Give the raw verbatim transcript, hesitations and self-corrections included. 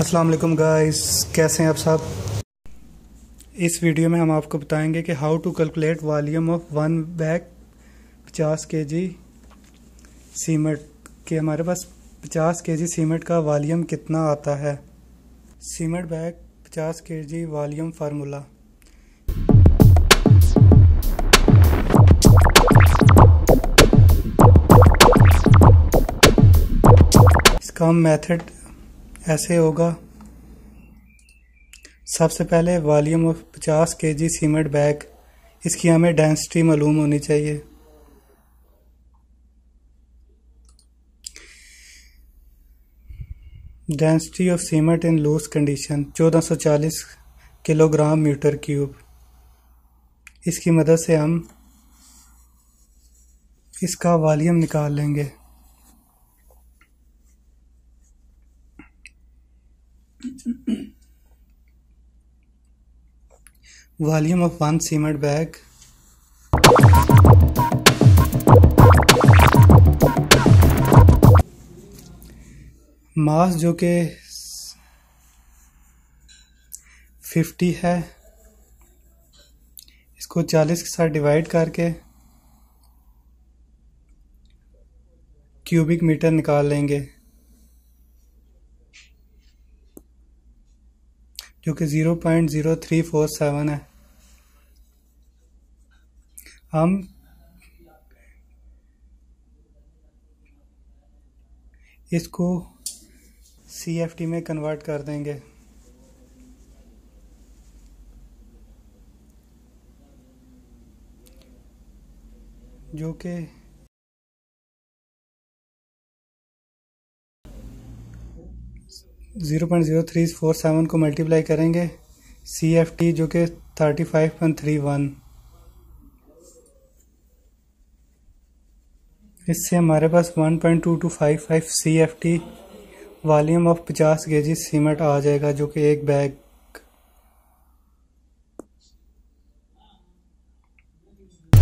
अस्सलाम वालेकुम गाइस, कैसे हैं आप साहब। इस वीडियो में हम आपको बताएंगे कि how to calculate volume of one bag पचास केजी सीमेंट के। हमारे पास पचास केजी सीमेंट का वॉल्यूम कितना आता है। सीमेंट बैग पचास केजी वॉल्यूम फार्मूला। इसका मेथड ऐसे होगा। सबसे पहले वॉल्यूम ऑफ पचास केजी सीमेंट बैग, इसकी हमें डेंसिटी मालूम होनी चाहिए। Density of cement in loose condition चौदह सौ चालीस किलोग्राम मीटर क्यूब। इसकी मदद से हम इसका वॉल्यूम निकाल लेंगे। Volume of one cement bag mass जो कि पचास है, इसको चालीस के साथ डिवाइड करके क्यूबिक मीटर निकाल लेंगे, जो कि zero point zero three four seven है। हम इसको सी एफ टी में कन्वर्ट कर देंगे। जो कि zero point zero three four seven को मल्टीप्लाई करेंगे सी एफ टी जो कि thirty five point three one. इससे हमारे पास one point two two five five C F T volume of पचास केजी सीमेंट आ जाएगा, जो कि एक बैग।